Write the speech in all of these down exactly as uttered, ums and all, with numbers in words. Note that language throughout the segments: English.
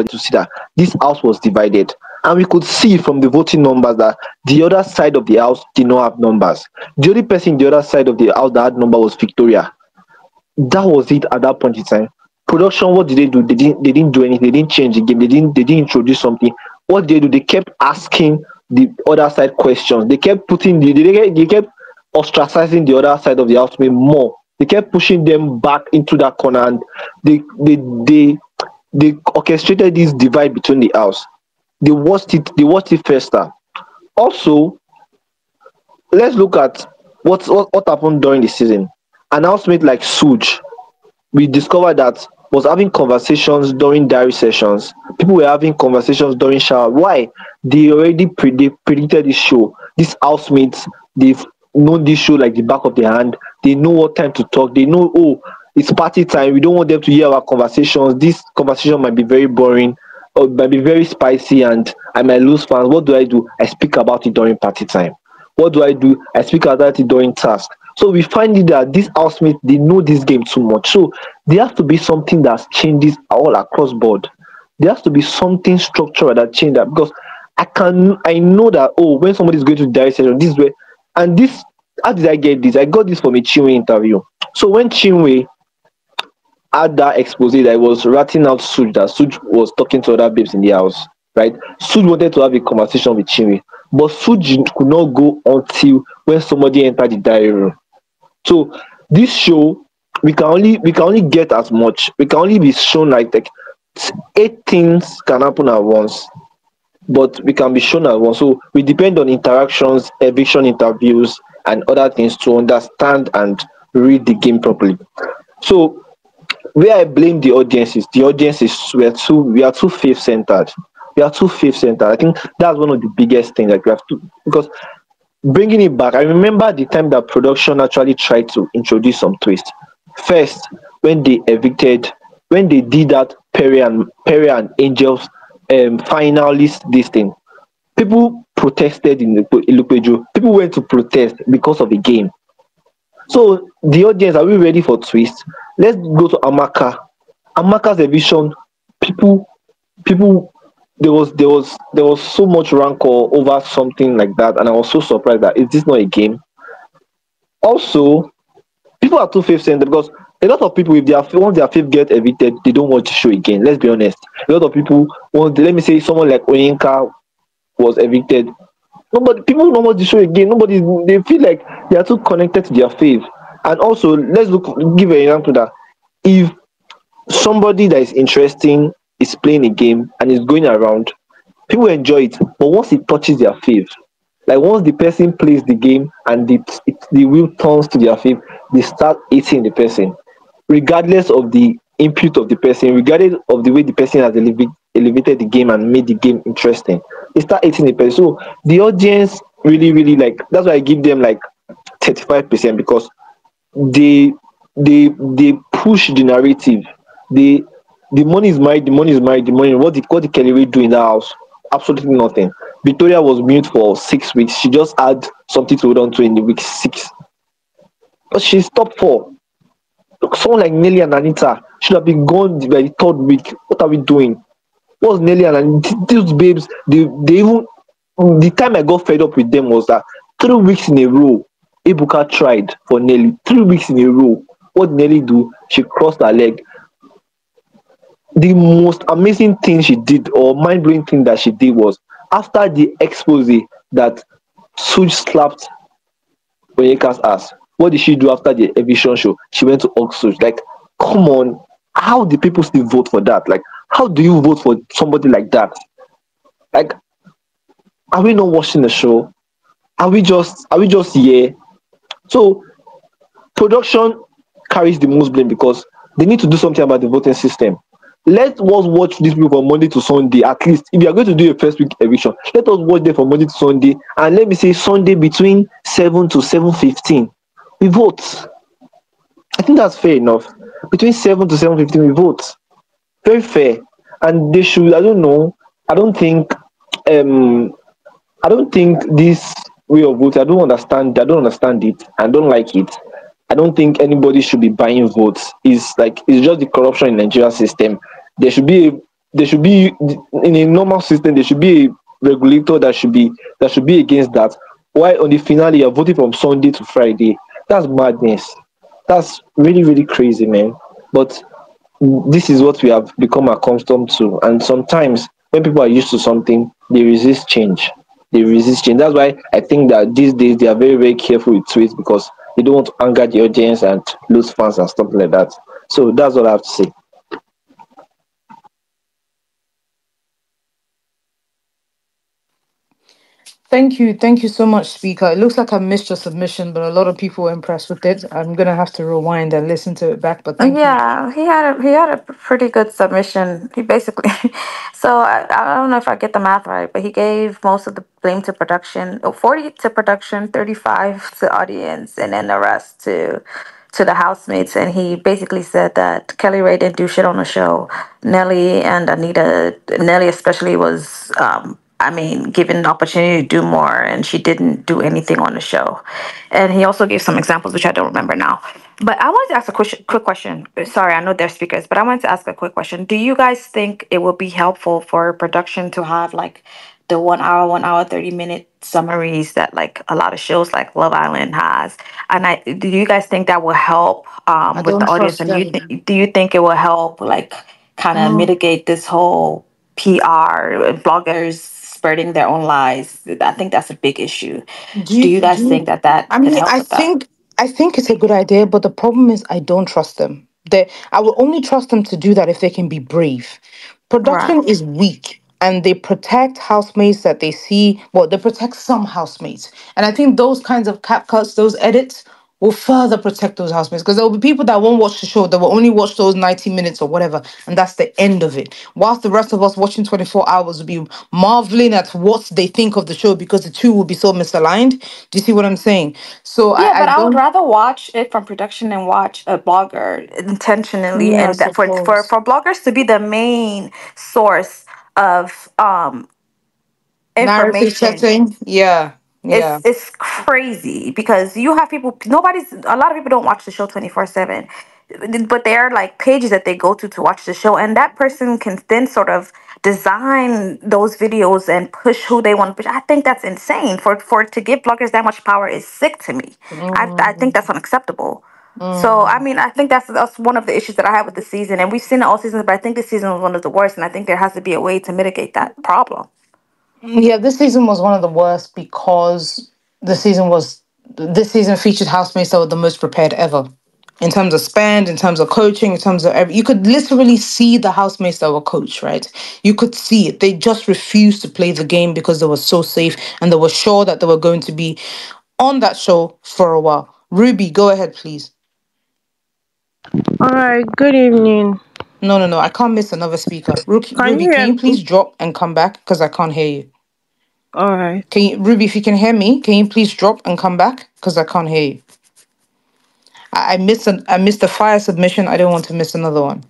everybody to see that this house was divided. And we could see from the voting numbers that the other side of the house did not have numbers. The only person the other side of the house that had number was Victoria. That was it at that point in time. Production, what did they do? They didn't, they didn't do anything. They didn't change the game. They didn't, they didn't introduce something. What did they do? They kept asking the other side questions. They kept putting, the, they, they kept ostracizing the other side of the house more. They kept pushing them back into that corner, and they, they, they, they orchestrated this divide between the house. They watched it, they watched it faster. Also, let's look at what, what, what happened during the season. An housemate like Suj, we discovered that was having conversations during diary sessions. People were having conversations during shower. Why? They already pre they predicted this show. These housemates, they've known this show like the back of their hand. They know what time to talk. They know, oh, it's party time. We don't want them to hear our conversations. This conversation might be very boring. Or it might be very spicy and I might lose fans. What do I do? I speak about it during party time. What do I do? I speak about it during task. So we find that these housemates, they know this game too much. So there has to be something that changes all across board. There has to be something structural that changes that, because I can I know that, oh, when somebody is going to diary session this way, and this, how did I get this? I got this from a Chinwe interview. So when Chinwe had that expose that I was ratting out Suj, that Suj was talking to other babes in the house, right? Suj wanted to have a conversation with Chinwe, but Suj could not go until when somebody entered the diary room. So this show, we can only we can only get as much. We can only be shown like, like eight things can happen at once, but we can be shown at once. So we depend on interactions, eviction interviews, and other things to understand and read the game properly. So where I blame the audience is the audience is we are too we are too faith-centered. We are too faith-centered. I think that's one of the biggest things that we have to, because bringing it back, I remember the time that production actually tried to introduce some twist. First, when they evicted, when they did that Perry and Perry and Angels um finalist this thing, people protested in Ilupeju. People went to protest because of the game. So the audience, are we ready for twist? Let's go to Amaka. Amaka's eviction, people, people, there was there was there was so much rancor over something like that, and I was so surprised that is this not a game? Also, people are too faith-centered, because a lot of people, if they are once their faith get evicted, they don't want to show again. Let's be honest. A lot of people, once they, let me say someone like Oyinka was evicted, nobody people don't want to show again. Nobody they feel like they are too connected to their faith. And also, let's look give an example that if somebody that is interesting is playing a game and is going around, people enjoy it, but once it touches their faith, like once the person plays the game and the, it, the wheel turns to their faith, they start eating the person, regardless of the input of the person, regardless of the way the person has elev elevated the game and made the game interesting. They start eating the person. So the audience really, really like, that's why I give them like thirty-five percent, because they, they, they push the narrative. They The money is married, the money is married, the money. What did, what did KELLYRAE do in the house? Absolutely nothing. Victoria was mute for six weeks. She just had something to hold on to in the week six. But she's top four. Look, someone like Nelly and Anita should have been gone by the third week. What are we doing? What's Nelly and Anita? These babes, they, they even, the time I got fed up with them was that three weeks in a row, Ebuka tried for Nelly. Three weeks in a row. What did Nelly do? She crossed her leg. The most amazing thing she did, or mind-blowing thing that she did, was after the expose that Suj slapped Onyeka's ass. What did she do after the eviction show? She went to Oxford. Like, come on, how do people still vote for that? Like, how do you vote for somebody like that? Like, are we not watching the show? Are we just are we just here? So production carries the most blame, because they need to do something about the voting system. Let us watch this week from Monday to Sunday. At least if you are going to do a first week eviction, let us watch them from Monday to Sunday, and let me say Sunday between seven to seven fifteen we vote. I think that's fair enough. Between seven to seven fifteen we vote. Very fair. And they should, I don't know, I don't think um I don't think this way of voting, I don't understand I don't understand it. I don't like it. I don't think anybody should be buying votes. It's like, it's just the corruption in Nigeria's system. There should be a there should be, in a normal system, there should be a regulator that should be that should be against that. Why on the finale you're voting from Sunday to Friday? That's madness. That's really, really crazy, man. But this is what we have become accustomed to. And sometimes when people are used to something, they resist change. They resist change. That's why I think that these days they are very, very careful with tweets, because they don't want to anger the audience and lose fans and stuff like that. So that's all I have to say. Thank you. Thank you so much, Speaker. It looks like I missed your submission, but a lot of people were impressed with it. I'm going to have to rewind and listen to it back, but thank yeah, you. Yeah, he had a, he had a pretty good submission. He basically, so I, I don't know if I get the math right, but he gave most of the blame to production, forty to production, thirty-five to audience, and then the rest to... to the housemates. And he basically said that KELLYRAE didn't do shit on the show. NELLY and Anita, NELLY especially, was, um, I mean, given the opportunity to do more, and she didn't do anything on the show. And he also gave some examples, which I don't remember now. But I wanted to ask a quick, quick question. Sorry, I know they're speakers, but I wanted to ask a quick question. Do you guys think it would be helpful for production to have, like, the one hour, one hour, thirty minute summaries that, like, a lot of shows like Love Island has? And I, do you guys think that will help um, with the audience? And you th do you think it will help, like, kind of no. mitigate this whole P R, bloggers spreading their own lies? I think that's a big issue. Do you, do you guys do you, think that that I mean, I think, I think it's a good idea, but the problem is I don't trust them. They, I will only trust them to do that if they can be brave. Production right. is weak. And they protect housemates that they see. Well, they protect some housemates. And I think those kinds of cap cuts, those edits, will further protect those housemates. Because there will be people that won't watch the show. They will only watch those ninety minutes or whatever. And that's the end of it. Whilst the rest of us watching twenty-four hours will be marveling at what they think of the show, because the two will be so misaligned. Do you see what I'm saying? So yeah, I, but I, I would rather watch it from production and watch a blogger intentionally. Yeah, and that for, for, for bloggers to be the main source of um information, yeah, yeah, it's, it's crazy, because you have people, nobody's a lot of people don't watch the show twenty-four seven, but there are, like, pages that they go to to watch the show, and that person can then sort of design those videos and push who they want to push. I think that's insane. For for to give bloggers that much power is sick to me. mm. I, I think that's unacceptable. Mm. So, I mean, I think that's, that's one of the issues that I have with the season. And we've seen it all seasons, but I think this season was one of the worst. And I think there has to be a way to mitigate that problem. Yeah, this season was one of the worst because the season was, this season featured housemates that were the most prepared ever. In terms of spend, in terms of coaching, in terms of every, you could literally see the housemates that were coached, right? You could see it. They just refused to play the game because they were so safe and they were sure that they were going to be on that show for a while. Ruby, go ahead, please. All right, good evening. No, no, no, I can't miss another speaker. Ruby, can Ruby, you, can you please drop and come back? Because I can't hear you. All right. Can you, Ruby, if you can hear me, can you please drop and come back? Because I can't hear you. I, I, missed an, I missed a fire submission. I don't want to miss another one.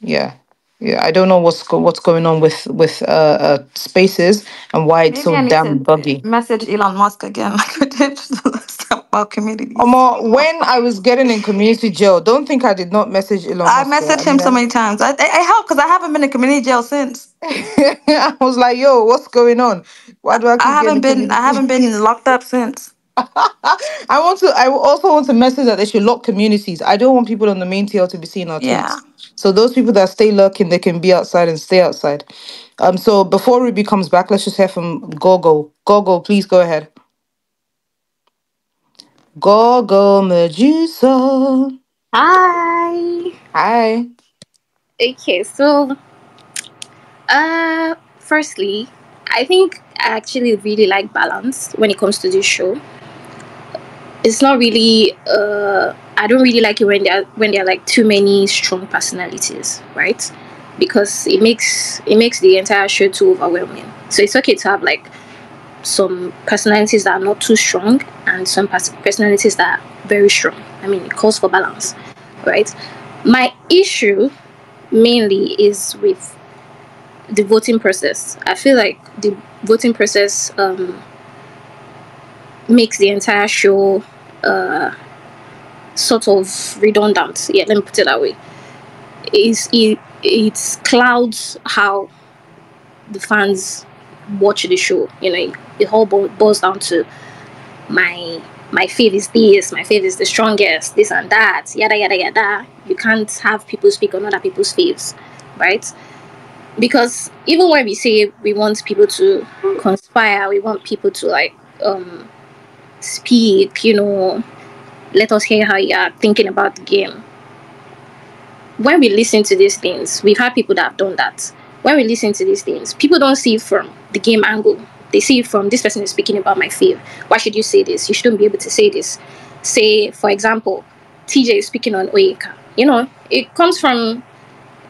Yeah. Yeah, I don't know what's go what's going on with with uh, uh spaces and why it's Maybe so damn buggy. Message Elon Musk again, like we did the last time about community. Um, when I was getting in community jail, don't think I did not message Elon. I Musk messaged him then. so many times. I, I helped because I haven't been in community jail since. I was like, yo, what's going on? Why do I? Keep I haven't been. I haven't been locked up since. I want to. I also want to message that they should lock communities. I don't want people on the main T L to be seen out. Yeah. Tweets. So those people that stay lurking, they can be outside and stay outside. Um. So before Ruby comes back, let's just hear from Gogo. Gogo, please go ahead. Gogo Medusa. Hi. Hi. Okay. So, uh, firstly, I think I actually really like balance when it comes to this show. It's not really, uh, I don't really like it when there when there are like too many strong personalities, right? Because it makes it makes the entire show too overwhelming. So it's okay to have like some personalities that are not too strong and some personalities that are very strong. I mean, it calls for balance, right? My issue mainly is with the voting process. I feel like the voting process um, makes the entire show Uh, sort of redundant. Yeah, let me put it that way. It's, it it clouds how the fans watch the show. You know, it all boils down to my my faith is this, my faith is the strongest, this and that, yada yada yada. You can't have people speak on other people's faiths, right? Because even when we say we want people to conspire, we want people to like um speak, you know, let us hear how you are thinking about the game. When we listen to these things, we've had people that have done that. When we listen to these things, people don't see it from the game angle. They see it from, this person is speaking about my faith. Why should you say this? You shouldn't be able to say this. Say, for example, T J is speaking on Oyeka. You know, it comes from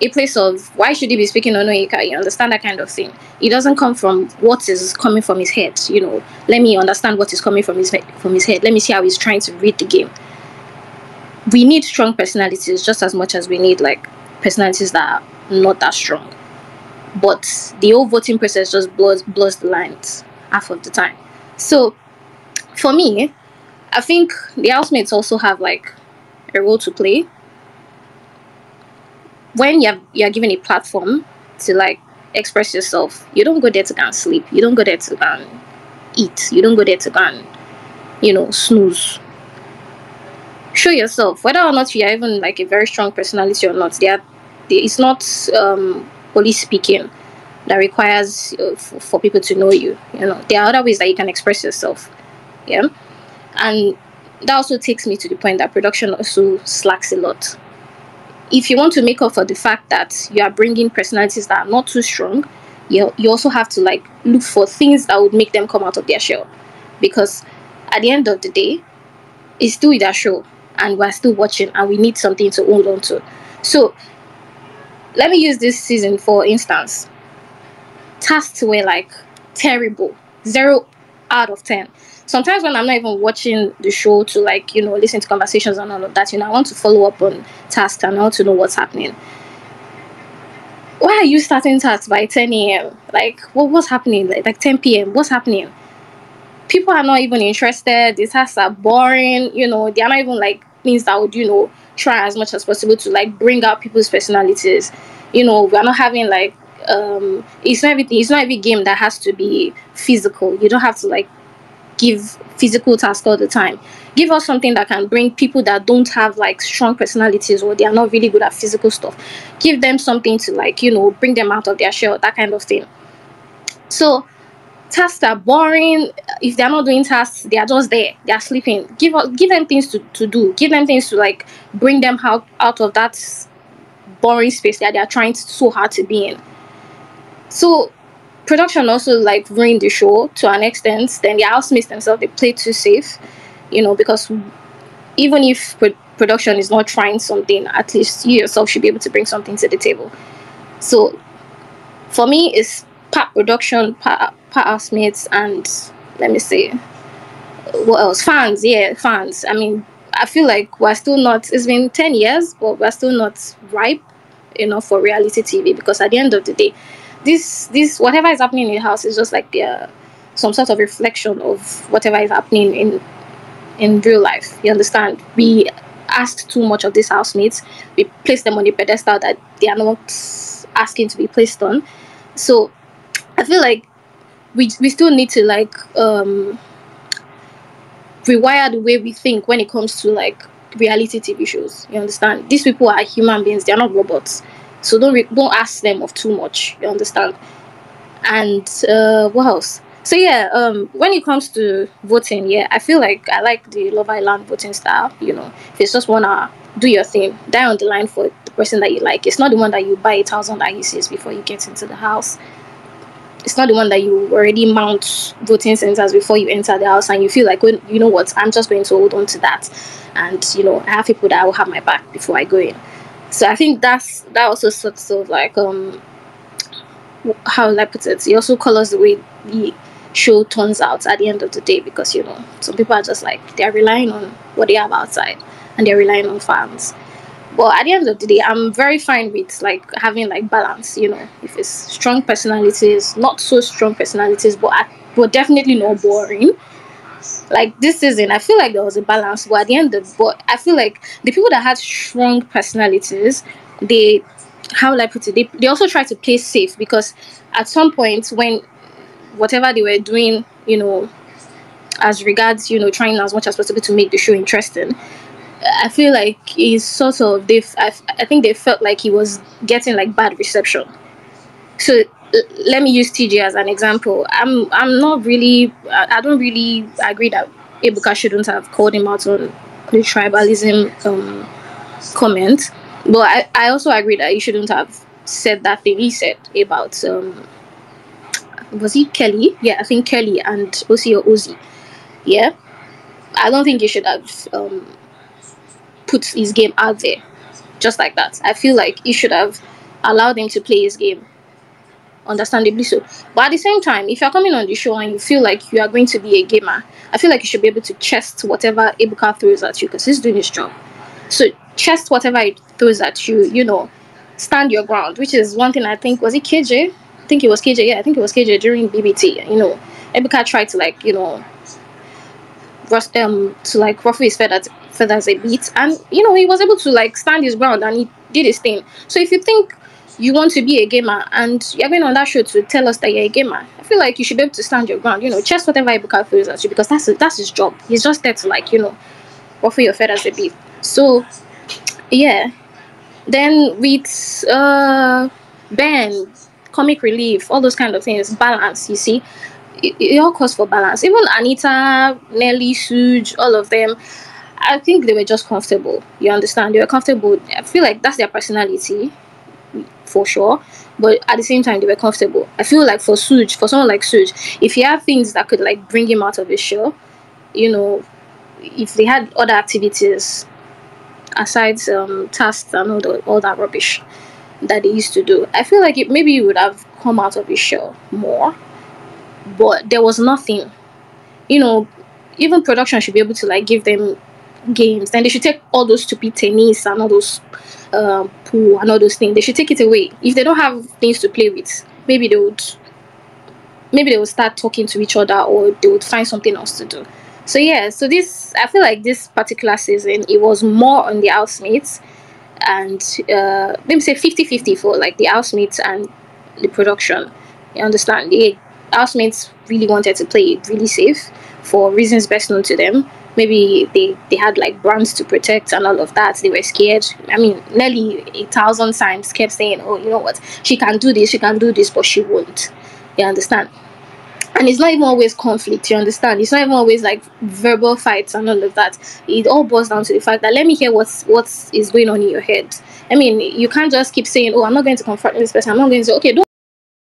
a place of, why should he be speaking on Oyeka? You understand, that kind of thing. It doesn't come from what is coming from his head. You know, let me understand what is coming from his, from his head. Let me see how he's trying to read the game. We need strong personalities just as much as we need like personalities that are not that strong. But the whole voting process just blows, blows the lines half of the time. So for me, I think the housemates also have like a role to play. When you're, you're given a platform to like express yourself, you don't go there to go and sleep. You don't go there to go and eat. You don't go there to go and, you know, snooze. Show yourself. Whether or not you are even like a very strong personality or not, there, it's not um, only speaking that requires uh, for, for people to know you. You know, there are other ways that you can express yourself. Yeah, and that also takes me to the point that production also slacks a lot. If you want to make up for the fact that you are bringing personalities that are not too strong, you you also have to like look for things that would make them come out of their shell, because at the end of the day, it's still their show. And we're still watching, and we need something to hold on to. So, let me use this season for instance. Tasks were like terrible, zero out of ten. Sometimes when I'm not even watching the show to like you know listen to conversations and all of that, you know I want to follow up on tasks and I want to know what's happening. Why are you starting tasks by ten A M? Like what what's happening? Like, like ten P M? What's happening? People are not even interested. The tasks are boring. You know, they are not even like things that would, you know, try as much as possible to like bring out people's personalities. You know, we are not having like um, it's not everything. It's not every game that has to be physical. You don't have to like give physical tasks all the time. Give us something that can bring people that don't have like strong personalities or they are not really good at physical stuff. Give them something to like you know bring them out of their shell. That kind of thing. So. Tasks are boring. If they're not doing tasks, they are just there. They are sleeping. Give give them things to, to do. Give them things to like bring them out, out of that boring space that they are trying so hard to be in. So production also like ruined the show to an extent. Then the housemates themselves, they play too safe, you know, because even if pro production is not trying something, at least you yourself should be able to bring something to the table. So for me, it's part production, part part housemates, and let me see what else. Fans, yeah, fans. I mean, I feel like we're still not. It's been ten years, but we're still not ripe enough for reality T V, because at the end of the day, this this whatever is happening in the house is just like the, uh, some sort of reflection of whatever is happening in in real life. You understand? We ask too much of these housemates. We place them on a pedestal that they are not asking to be placed on. So I feel like we, we still need to, like, um, rewire the way we think when it comes to, like, reality T V shows. You understand? These people are human beings. They are not robots. So don't, re don't ask them of too much. You understand? And uh, what else? So, yeah, um, when it comes to voting, yeah, I feel like I like the Love Island voting style. You know, if it's just one hour, do your thing. Die on the line for the person that you like. It's not the one that you buy a thousand I U Cs before you get into the house. It's not the one that you already mount voting centers before you enter the house and you feel like, well, you know what, I'm just going to hold on to that. And, you know, I have people that will have my back before I go in. So I think that's that also sort of like, um, how will I put it? It also colors the way the show turns out at the end of the day, because, you know, some people are just like, they're relying on what they have outside and they're relying on fans. But at the end of the day, I'm very fine with like having like balance, you know, if it's strong personalities, not so strong personalities, but I, but definitely not boring. Like this season, I feel like there was a balance, but at the end of, but I feel like the people that had strong personalities, they how will I put it? They, they also try to play safe, because at some point when whatever they were doing, you know, as regards, you know, trying as much as possible to make the show interesting, I feel like he's sort of, they've, I, I think they felt like he was getting like bad reception. So let me use T J as an example. I'm, I'm not really, I, I don't really agree that Ebuka shouldn't have called him out on the tribalism um, comment. But I, I also agree that he shouldn't have said that thing he said about, um, was he Kelly? Yeah, I think Kelly and Osi or Ozzy. Yeah. I don't think he should have um, put his game out there just like that. I feel like he should have allowed him to play his game. Understandably so. But at the same time, if you're coming on the show and you feel like you are going to be a gamer, I feel like you should be able to chest whatever Ebuka throws at you, because he's doing his job. So chest whatever it throws at you, you know, stand your ground, which is one thing I think, was it K J? I think it was K J, yeah, I think it was K J during B B T, you know. Ebuka tried to, like, you know, rust, um, to, like, ruffle his feathers, feathers a bit, and, you know, he was able to, like, stand his ground, and he did his thing. So if you think you want to be a gamer, and you're going on that show to tell us that you're a gamer, I feel like you should be able to stand your ground, you know, chest whatever Ebuka throws at you, because that's, that's his job. He's just there to, like, you know, ruffle your feathers a bit. So, yeah. Then with uh, Ben, comic relief, all those kind of things, balance, you see. It, it all calls for balance. Even Anita, Nelly, Suj, all of them, I think they were just comfortable. You understand? They were comfortable. I feel like that's their personality, for sure. But at the same time, they were comfortable. I feel like for Suj, for someone like Suj, if he had things that could, like, bring him out of his show, you know, if they had other activities aside um, tasks and all, the, all that rubbish that they used to do, I feel like it, maybe it would have come out of his show more. But there was nothing. You know, even production should be able to, like, give them games. Then they should take all those stupid tennis and all those uh, pool and all those things. They should take it away. If they don't have things to play with, maybe they would, maybe they would start talking to each other, or they would find something else to do. So yeah, so this, I feel like this particular season, it was more on the housemates, and uh, let me say fifty fifty for, like, the housemates and the production. You understand? The housemates really wanted to play it really safe for reasons best known to them. Maybe they, they had, like, brands to protect and all of that. They were scared. I mean, Nelly a thousand times kept saying, oh, you know what, she can do this, she can do this, but she won't. You understand? And it's not even always conflict, you understand? It's not even always, like, verbal fights and all of that. It all boils down to the fact that, let me hear what's, what is going on in your head. I mean, you can't just keep saying, oh, I'm not going to confront this person. I'm not going to say, okay, don't.